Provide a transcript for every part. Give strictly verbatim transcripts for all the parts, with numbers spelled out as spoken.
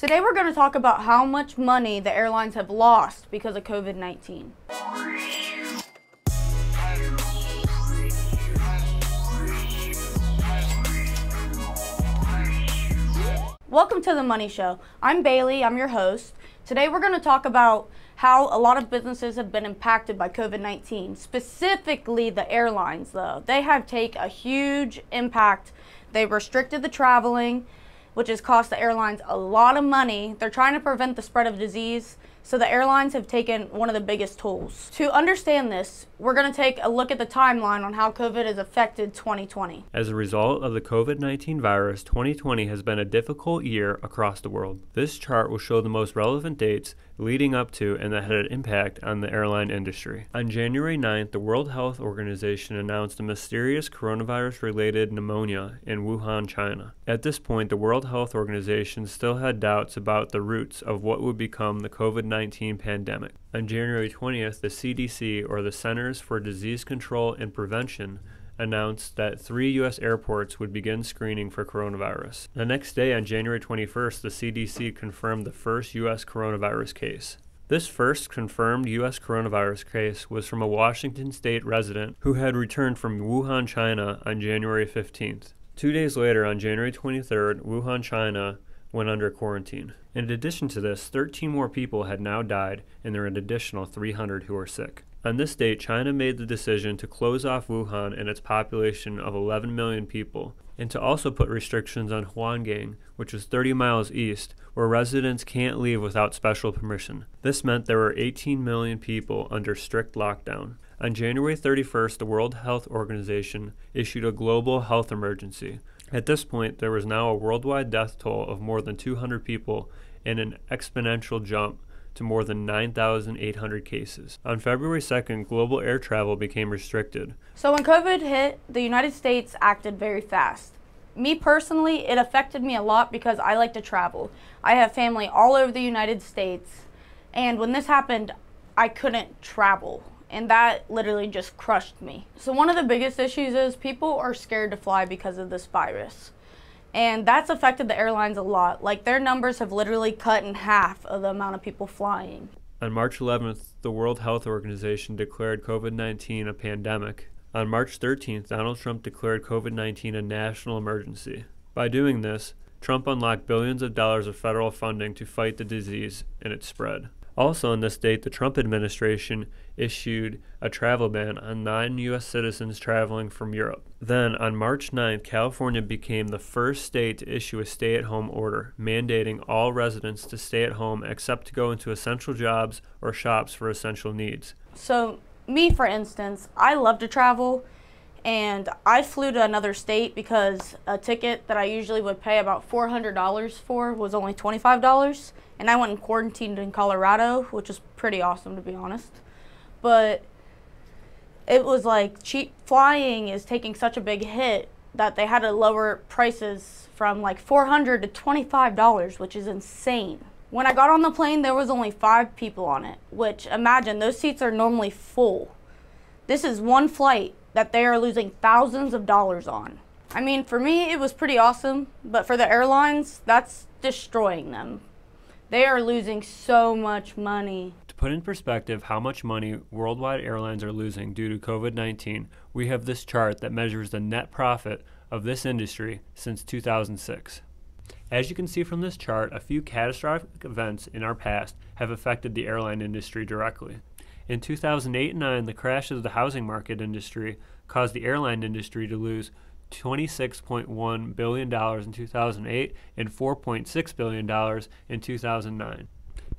Today we're going to talk about how much money the airlines have lost because of COVID nineteen. Welcome to The Money Show. I'm Bailey, I'm your host. Today we're going to talk about how a lot of businesses have been impacted by COVID nineteen, specifically the airlines though. They have taken a huge impact. They restricted the traveling, which has cost the airlines a lot of money. They're trying to prevent the spread of disease, so the airlines have taken one of the biggest tools. To understand this, we're going to take a look at the timeline on how COVID has affected twenty twenty. As a result of the COVID nineteen virus, twenty twenty has been a difficult year across the world. This chart will show the most relevant dates leading up to and that had an impact on the airline industry. On January ninth, the World Health Organization announced a mysterious coronavirus-related pneumonia in Wuhan, China. At this point, the World Health Organization still had doubts about the roots of what would become the COVID nineteen pandemic. On January twentieth, the C D C, or the Centers for Disease Control and Prevention, announced that three U S airports would begin screening for coronavirus. The next day, on January twenty-first, the C D C confirmed the first U S coronavirus case. This first confirmed U S coronavirus case was from a Washington state resident who had returned from Wuhan, China on January fifteenth. Two days later, on January twenty-third, Wuhan, China went under quarantine. In addition to this, thirteen more people had now died, and there are an additional three hundred who are sick. On this date, China made the decision to close off Wuhan and its population of eleven million people, and to also put restrictions on Huanggang, which is thirty miles east, where residents can't leave without special permission. This meant there were eighteen million people under strict lockdown. On January thirty-first, the World Health Organization issued a global health emergency. At this point, there was now a worldwide death toll of more than two hundred people and an exponential jump to more than nine thousand eight hundred cases. On February second, global air travel became restricted. So when COVID hit, the United States acted very fast. Me personally, it affected me a lot because I like to travel. I have family all over the United States, and when this happened, I couldn't travel. And that literally just crushed me. So one of the biggest issues is people are scared to fly because of this virus. And that's affected the airlines a lot. Like, their numbers have literally cut in half of the amount of people flying. On March eleventh, the World Health Organization declared COVID nineteen a pandemic. On March thirteenth, Donald Trump declared COVID nineteen a national emergency. By doing this, Trump unlocked billions of dollars of federal funding to fight the disease and its spread. Also on this date, the Trump administration issued a travel ban on non U S citizens traveling from Europe. Then, on March ninth, California became the first state to issue a stay-at-home order, mandating all residents to stay at home except to go into essential jobs or shops for essential needs. So, me, for instance, I love to travel, and I flew to another state because a ticket that I usually would pay about four hundred dollars for was only twenty-five dollars. And I went and quarantined in Colorado, which was pretty awesome, to be honest. But it was like cheap flying is taking such a big hit that they had to lower prices from like four hundred dollars to twenty-five dollars, which is insane. When I got on the plane, there was only five people on it, which, imagine, those seats are normally full. This is one flight that they are losing thousands of dollars on. I mean, for me, it was pretty awesome, but for the airlines, that's destroying them. They are losing so much money. To put in perspective how much money worldwide airlines are losing due to COVID nineteen, we have this chart that measures the net profit of this industry since two thousand six. As you can see from this chart, a few catastrophic events in our past have affected the airline industry directly. In two thousand eight and two thousand nine, the crash of the housing market industry caused the airline industry to lose twenty-six point one billion dollars in two thousand eight and four point six billion dollars in two thousand nine.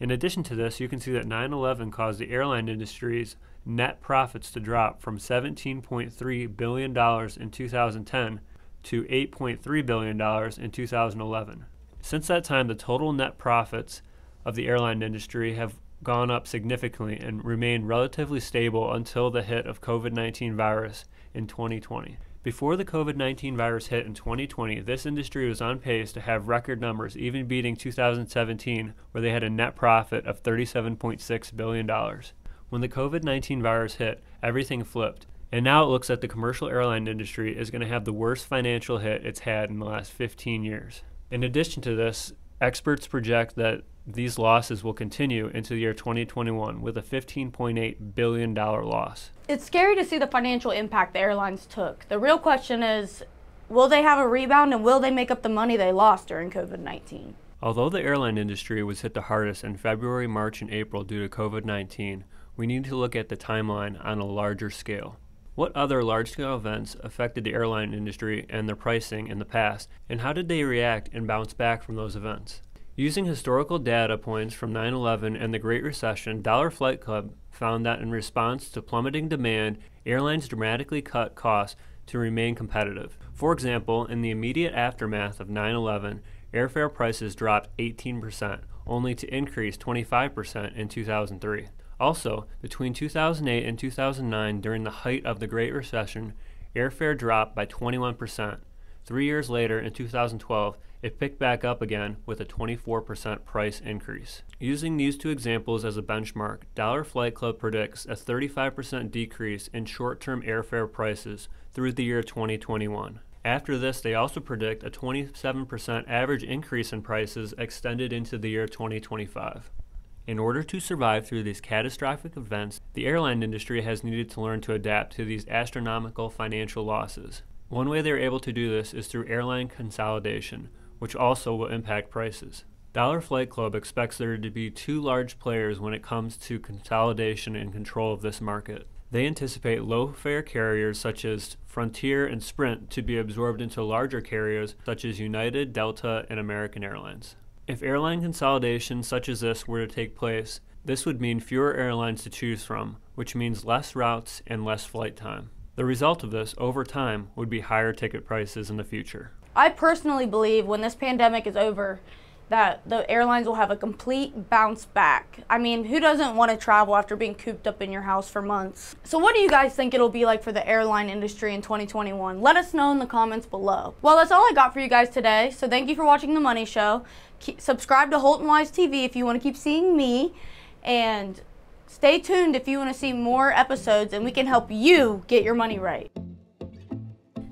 In addition to this, you can see that nine eleven caused the airline industry's net profits to drop from seventeen point three billion dollars in two thousand ten to eight point three billion dollars in two thousand eleven. Since that time, the total net profits of the airline industry have gone up significantly and remained relatively stable until the hit of COVID nineteen virus in twenty twenty. Before the COVID nineteen virus hit in twenty twenty, this industry was on pace to have record numbers, even beating two thousand seventeen, where they had a net profit of thirty-seven point six billion dollars. When the COVID nineteen virus hit, everything flipped, and now it looks like the commercial airline industry is going to have the worst financial hit it's had in the last fifteen years. In addition to this, Experts project that these losses will continue into the year twenty twenty-one with a fifteen point eight billion dollars loss. It's scary to see the financial impact the airlines took. The real question is, will they have a rebound and will they make up the money they lost during COVID nineteen? Although the airline industry was hit the hardest in February, March, and April due to COVID nineteen, we need to look at the timeline on a larger scale. What other large-scale events affected the airline industry and their pricing in the past, and how did they react and bounce back from those events? Using historical data points from nine eleven and the Great Recession, Dollar Flight Club found that in response to plummeting demand, airlines dramatically cut costs to remain competitive. For example, in the immediate aftermath of nine eleven, airfare prices dropped eighteen percent, only to increase twenty-five percent in two thousand three. Also, between two thousand eight and two thousand nine, during the height of the Great Recession, airfare dropped by twenty-one percent. Three years later, in two thousand twelve, it picked back up again with a twenty-four percent price increase. Using these two examples as a benchmark, Dollar Flight Club predicts a thirty-five percent decrease in short-term airfare prices through the year twenty twenty-one. After this, they also predict a twenty-seven percent average increase in prices extended into the year twenty twenty-five. In order to survive through these catastrophic events, the airline industry has needed to learn to adapt to these astronomical financial losses. One way they are able to do this is through airline consolidation, which also will impact prices. Dollar Flight Club expects there to be two large players when it comes to consolidation and control of this market. They anticipate low-fare carriers such as Frontier and Sprint to be absorbed into larger carriers such as United, Delta, and American Airlines. If airline consolidation such as this were to take place, this would mean fewer airlines to choose from, which means less routes and less flight time. The result of this, over time, would be higher ticket prices in the future. I personally believe when this pandemic is over, that the airlines will have a complete bounce back. I mean, who doesn't want to travel after being cooped up in your house for months? So what do you guys think it'll be like for the airline industry in twenty twenty-one? Let us know in the comments below. Well, that's all I got for you guys today, so thank you for watching The Money Show. Keep, subscribe to HoltonWise T V if you want to keep seeing me, and stay tuned if you want to see more episodes and we can help you get your money right.